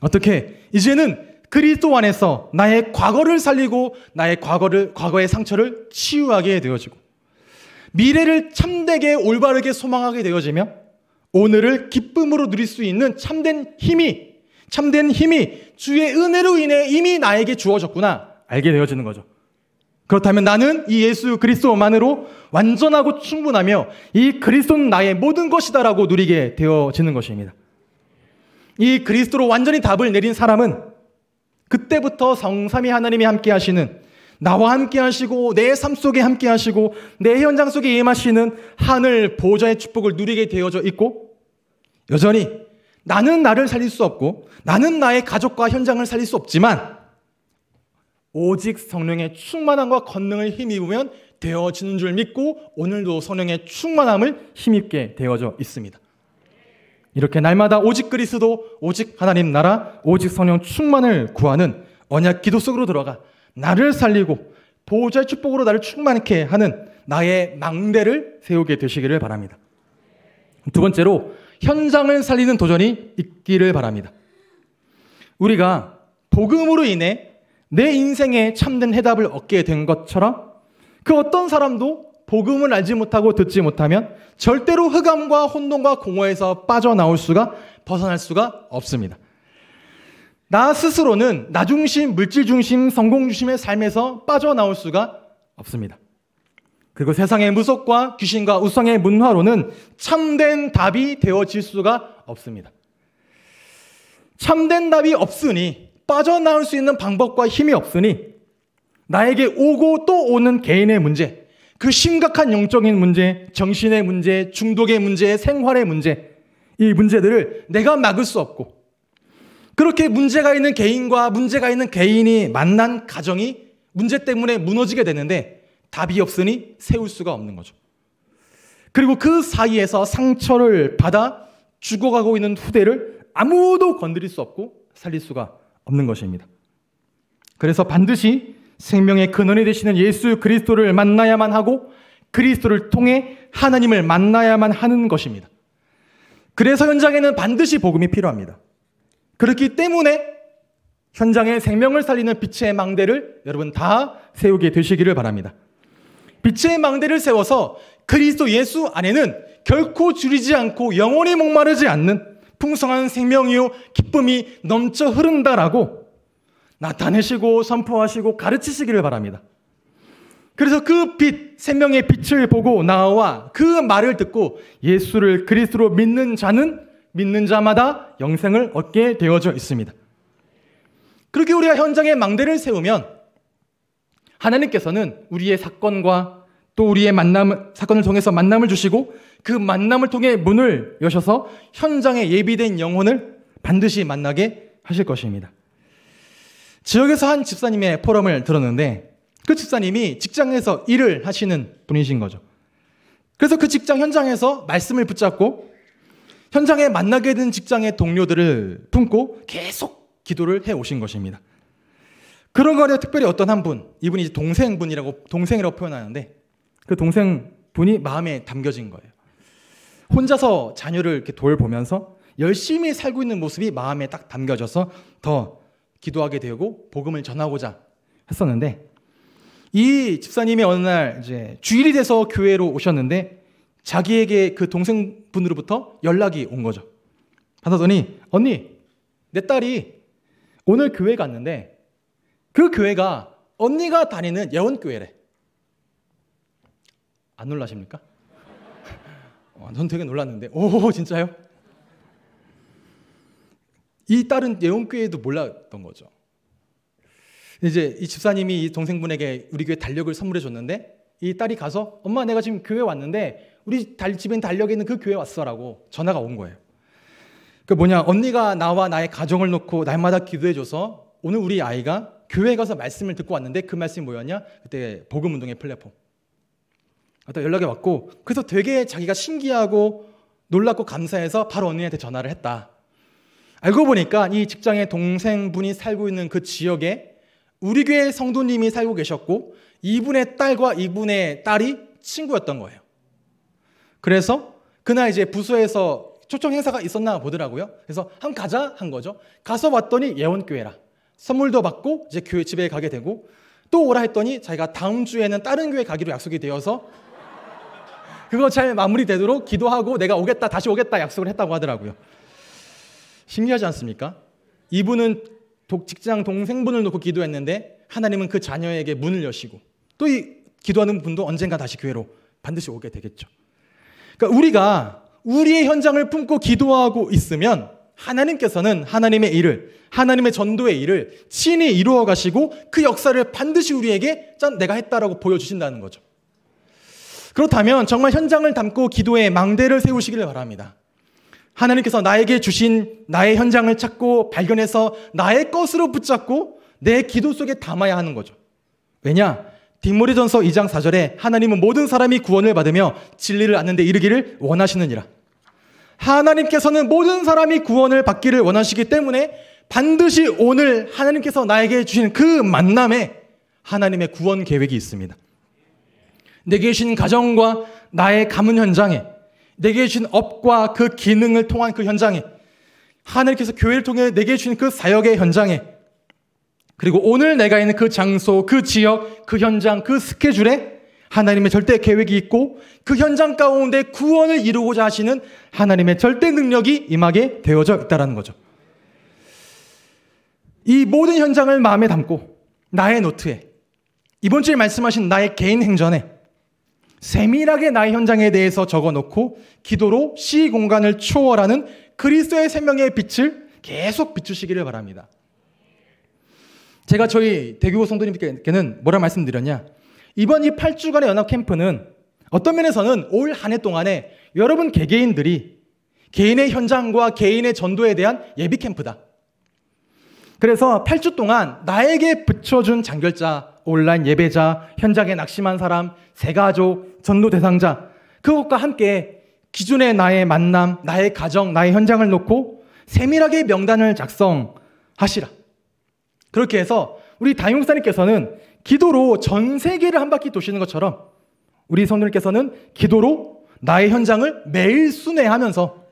어떻게? 이제는 그리스도 안에서 나의 과거를 살리고 나의 과거의 상처를 치유하게 되어지고 미래를 참되게 올바르게 소망하게 되어지며 오늘을 기쁨으로 누릴 수 있는 참된 힘이 주의 은혜로 인해 이미 나에게 주어졌구나 알게 되어지는 거죠. 그렇다면 나는 이 예수 그리스도만으로 완전하고 충분하며 이 그리스도는 나의 모든 것이다라고 누리게 되어지는 것입니다. 이 그리스도로 완전히 답을 내린 사람은 그때부터 성삼위 하나님이 함께 하시는, 나와 함께 하시고 내 삶 속에 함께 하시고 내 현장 속에 임하시는 하늘 보좌의 축복을 누리게 되어져 있고, 여전히 나는 나를 살릴 수 없고 나는 나의 가족과 현장을 살릴 수 없지만 오직 성령의 충만함과 권능을 힘입으면 되어지는 줄 믿고 오늘도 성령의 충만함을 힘입게 되어져 있습니다. 이렇게 날마다 오직 그리스도, 오직 하나님 나라, 오직 성령 충만을 구하는 언약 기도 속으로 들어가 나를 살리고 보호자의 축복으로 나를 충만케 하는 나의 망대를 세우게 되시기를 바랍니다. 두 번째로 현장을 살리는 도전이 있기를 바랍니다. 우리가 복음으로 인해 내 인생에 참된 해답을 얻게 된 것처럼 그 어떤 사람도 복음을 알지 못하고 듣지 못하면 절대로 흑암과 혼돈과 공허에서 빠져나올 수가, 벗어날 수가 없습니다. 나 스스로는 나 중심, 물질 중심, 성공 중심의 삶에서 빠져나올 수가 없습니다. 그리고 세상의 무속과 귀신과 우상의 문화로는 참된 답이 되어질 수가 없습니다. 참된 답이 없으니, 빠져나올 수 있는 방법과 힘이 없으니 나에게 오고 또 오는 개인의 문제, 그 심각한 영적인 문제, 정신의 문제, 중독의 문제, 생활의 문제, 이 문제들을 내가 막을 수 없고 그렇게 문제가 있는 개인과 문제가 있는 개인이 만난 가정이 문제 때문에 무너지게 되는데 답이 없으니 세울 수가 없는 거죠. 그리고 그 사이에서 상처를 받아 죽어가고 있는 후대를 아무도 건드릴 수 없고 살릴 수가 없는 것입니다. 그래서 반드시 생명의 근원이 되시는 예수 그리스도를 만나야만 하고 그리스도를 통해 하나님을 만나야만 하는 것입니다. 그래서 현장에는 반드시 복음이 필요합니다. 그렇기 때문에 현장에 생명을 살리는 빛의 망대를 여러분 다 세우게 되시기를 바랍니다. 빛의 망대를 세워서 그리스도 예수 안에는 결코 줄이지 않고 영원히 목마르지 않는 풍성한 생명이요 기쁨이 넘쳐 흐른다라고 나타내시고 선포하시고 가르치시기를 바랍니다. 그래서 그 빛, 생명의 빛을 보고 나와 그 말을 듣고 예수를 그리스도로 믿는 자는 믿는 자마다 영생을 얻게 되어져 있습니다. 그렇게 우리가 현장에 망대를 세우면 하나님께서는 우리의 사건과 또 우리의 만남, 사건을 통해서 만남을 주시고 그 만남을 통해 문을 여셔서 현장에 예비된 영혼을 반드시 만나게 하실 것입니다. 지역에서 한 집사님의 포럼을 들었는데 그 집사님이 직장에서 일을 하시는 분이신 거죠. 그래서 그 직장 현장에서 말씀을 붙잡고 현장에 만나게 된 직장의 동료들을 품고 계속 기도를 해오신 것입니다. 그런 거에 특별히 어떤 한 분, 이분이 이제 동생이라고 표현하는데 그 동생분이 마음에 담겨진 거예요. 혼자서 자녀를 이렇게 돌보면서 열심히 살고 있는 모습이 마음에 딱 담겨져서 더 기도하게 되고 복음을 전하고자 했었는데 이 집사님이 어느 날 이제 주일이 돼서 교회로 오셨는데 자기에게 그 동생분으로부터 연락이 온 거죠. 받았더니 언니, 내 딸이 오늘 교회 갔는데 그 교회가 언니가 다니는 예원교회래. 안 놀라십니까? 전 되게 놀랐는데 오 진짜요? 이 딸은 예원교회도 몰랐던 거죠. 이제 이 집사님이 이 동생분에게 우리 교회 달력을 선물해 줬는데 이 딸이 가서 엄마 내가 지금 교회 왔는데 우리 집엔 달력에 있는 그 교회 왔어 라고 전화가 온 거예요. 그 언니가 나와 나의 가정을 놓고 날마다 기도해 줘서 오늘 우리 아이가 교회에 가서 말씀을 듣고 왔는데 그 말씀이 뭐였냐? 그때 복음운동의 플랫폼 연락이 왔고 그래서 되게 자기가 신기하고 놀랍고 감사해서 바로 언니한테 전화를 했다. 알고 보니까 이 직장의 동생분이 살고 있는 그 지역에 우리 교회 성도님이 살고 계셨고 이분의 딸과 이분의 딸이 친구였던 거예요. 그래서 그날 이제 부서에서 초청 행사가 있었나 보더라고요. 그래서 한번 가자 한 거죠. 가서 왔더니 예원교회라. 선물도 받고 이제 교회 집에 가게 되고 또 오라 했더니 자기가 다음 주에는 다른 교회 가기로 약속이 되어서 그거 잘 마무리되도록 기도하고 내가 오겠다 다시 오겠다 약속을 했다고 하더라고요. 신기하지 않습니까? 이분은 직장 동생분을 놓고 기도했는데 하나님은 그 자녀에게 문을 여시고 또 이 기도하는 분도 언젠가 다시 교회로 반드시 오게 되겠죠. 그러니까 우리가 우리의 현장을 품고 기도하고 있으면 하나님께서는 하나님의 일을 하나님의 전도의 일을 친히 이루어 가시고 그 역사를 반드시 우리에게 짠 내가 했다라고 보여주신다는 거죠. 그렇다면 정말 현장을 담고 기도의 망대를 세우시기를 바랍니다. 하나님께서 나에게 주신 나의 현장을 찾고 발견해서 나의 것으로 붙잡고 내 기도 속에 담아야 하는 거죠. 왜냐? 디모데전서 2장 4절에 하나님은 모든 사람이 구원을 받으며 진리를 아는 데 이르기를 원하시느니라. 하나님께서는 모든 사람이 구원을 받기를 원하시기 때문에 반드시 오늘 하나님께서 나에게 주신 그 만남에 하나님의 구원 계획이 있습니다. 내게 주신 가정과 나의 가문 현장에 내게 주신 업과 그 기능을 통한 그 현장에 하나님께서 교회를 통해 내게 주신 그 사역의 현장에 그리고 오늘 내가 있는 그 장소, 그 지역, 그 현장, 그 스케줄에 하나님의 절대 계획이 있고 그 현장 가운데 구원을 이루고자 하시는 하나님의 절대 능력이 임하게 되어져 있다는 거죠. 이 모든 현장을 마음에 담고 나의 노트에 이번 주에 말씀하신 나의 개인 행전에 세밀하게 나의 현장에 대해서 적어놓고 기도로 시공간을 초월하는 그리스도의 생명의 빛을 계속 비추시기를 바랍니다. 제가 저희 대규모 성도님께는 뭐라 말씀드렸냐? 이번 이 8주간의 연합 캠프는 어떤 면에서는 올 한 해 동안에 여러분 개개인들이 개인의 현장과 개인의 전도에 대한 예비 캠프다. 그래서 8주 동안 나에게 붙여준 장결자 온라인 예배자, 현장에 낙심한 사람, 새가족, 전도 대상자 그것과 함께 기존의 나의 만남, 나의 가정, 나의 현장을 놓고 세밀하게 명단을 작성하시라. 그렇게 해서 우리 담임목사님께서는 기도로 전 세계를 한 바퀴 도시는 것처럼 우리 성도님께서는 기도로 나의 현장을 매일 순회하면서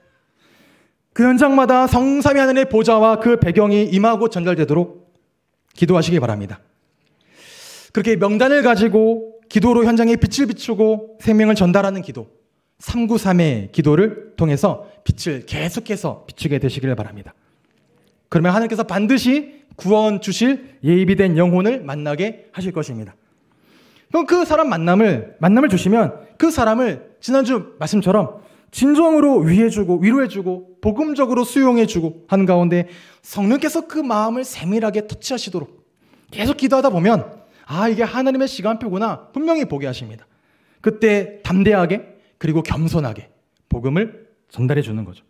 그 현장마다 성삼위 하나님의 보좌와 그 배경이 임하고 전달되도록 기도하시기 바랍니다. 그렇게 명단을 가지고 기도로 현장에 빛을 비추고 생명을 전달하는 기도, 393의 기도를 통해서 빛을 계속해서 비추게 되시기를 바랍니다. 그러면 하나님께서 반드시 구원 주실 예비된 영혼을 만나게 하실 것입니다. 그럼 그 사람 만남을 주시면 그 사람을 지난주 말씀처럼 진정으로 위해주고 위로해주고 복음적으로 수용해주고 하는 가운데 성령께서 그 마음을 세밀하게 터치하시도록 계속 기도하다 보면 아, 이게 하나님의 시간표구나 분명히 보게 하십니다. 그때 담대하게 그리고 겸손하게 복음을 전달해 주는 거죠.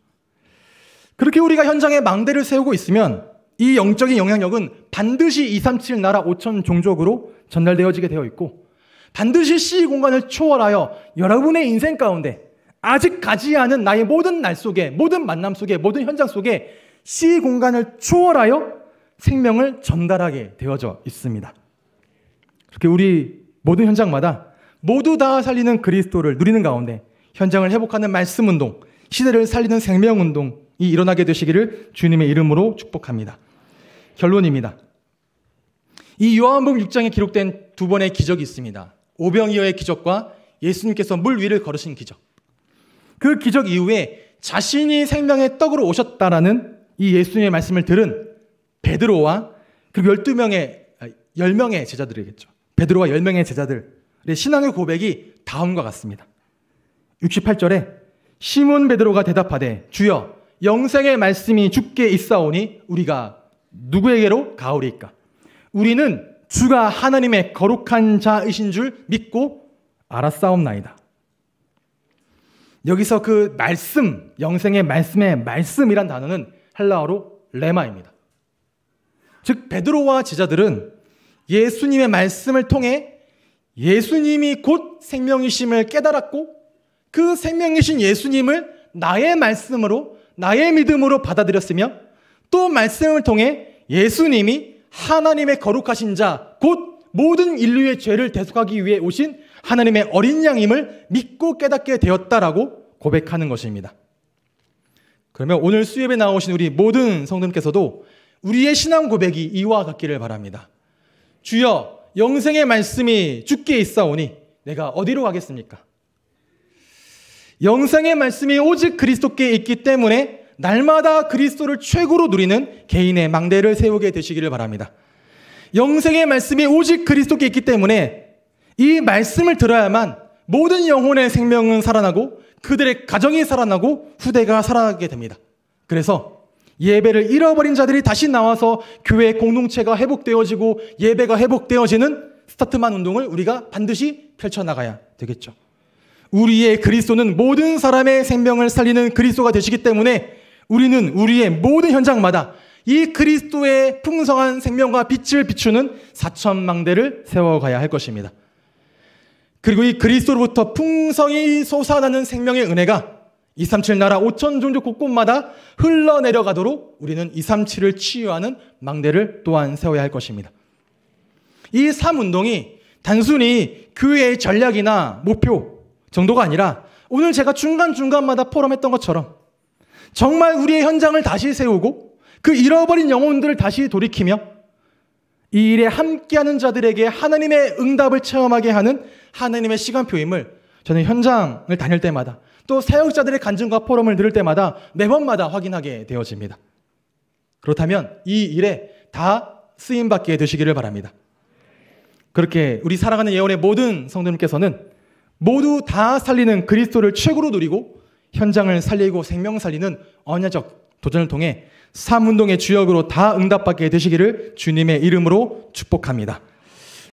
그렇게 우리가 현장에 망대를 세우고 있으면 이 영적인 영향력은 반드시 237 나라 5천 종족으로 전달되어지게 되어 있고 반드시 시공간을 초월하여 여러분의 인생 가운데 아직 가지 않은 나의 모든 날 속에 모든 만남 속에 모든 현장 속에 시공간을 초월하여 생명을 전달하게 되어져 있습니다. 그렇게 우리 모든 현장마다 모두 다 살리는 그리스도를 누리는 가운데 현장을 회복하는 말씀운동, 시대를 살리는 생명운동이 일어나게 되시기를 주님의 이름으로 축복합니다. 결론입니다. 이 요한복음 6장에 기록된 두 번의 기적이 있습니다. 오병이어의 기적과 예수님께서 물 위를 걸으신 기적. 그 기적 이후에 자신이 생명의 떡으로 오셨다라는 이 예수님의 말씀을 들은 베드로와 그리고 10명의 제자들이겠죠. 베드로와 10명의 제자들의 신앙의 고백이 다음과 같습니다. 68절에 시몬 베드로가 대답하되 주여 영생의 말씀이 주께 있사오니 우리가 누구에게로 가오리까? 우리는 주가 하나님의 거룩한 자이신 줄 믿고 알았사옵나이다. 여기서 그 말씀, 영생의 말씀의 말씀이란 단어는 헬라어로 레마입니다. 즉 베드로와 제자들은 예수님의 말씀을 통해 예수님이 곧 생명이심을 깨달았고 그 생명이신 예수님을 나의 말씀으로 나의 믿음으로 받아들였으며 또 말씀을 통해 예수님이 하나님의 거룩하신 자 곧 모든 인류의 죄를 대속하기 위해 오신 하나님의 어린 양임을 믿고 깨닫게 되었다라고 고백하는 것입니다. 그러면 오늘 수협에 나오신 우리 모든 성도님께서도 우리의 신앙 고백이 이와 같기를 바랍니다. 주여 영생의 말씀이 주께 있사오니 내가 어디로 가겠습니까? 영생의 말씀이 오직 그리스도께 있기 때문에 날마다 그리스도를 최고로 누리는 개인의 망대를 세우게 되시기를 바랍니다. 영생의 말씀이 오직 그리스도께 있기 때문에 이 말씀을 들어야만 모든 영혼의 생명은 살아나고 그들의 가정이 살아나고 후대가 살아나게 됩니다. 그래서 예배를 잃어버린 자들이 다시 나와서 교회 공동체가 회복되어지고 예배가 회복되어지는 스타트만 운동을 우리가 반드시 펼쳐나가야 되겠죠. 우리의 그리스도는 모든 사람의 생명을 살리는 그리스도가 되시기 때문에 우리는 우리의 모든 현장마다 이 그리스도의 풍성한 생명과 빛을 비추는 사천망대를 세워가야 할 것입니다. 그리고 이 그리스도로부터 풍성히 솟아나는 생명의 은혜가 237 나라 5천 종족 곳곳마다 흘러내려가도록 우리는 237을 치유하는 망대를 또한 세워야 할 것입니다. 이 3운동이 단순히 교회의 전략이나 목표 정도가 아니라 오늘 제가 중간중간마다 포럼했던 것처럼 정말 우리의 현장을 다시 세우고 그 잃어버린 영혼들을 다시 돌이키며 이 일에 함께하는 자들에게 하나님의 응답을 체험하게 하는 하나님의 시간표임을 저는 현장을 다닐 때마다 또 사역자들의 간증과 포럼을 들을 때마다 매번마다 확인하게 되어집니다. 그렇다면 이 일에 다 쓰임받게 되시기를 바랍니다. 그렇게 우리 살아가는 예언의 모든 성도님께서는 모두 다 살리는 그리스도를 최고로 누리고 현장을 살리고 생명 살리는 언약적 도전을 통해 3운동의 주역으로 다 응답받게 되시기를 주님의 이름으로 축복합니다.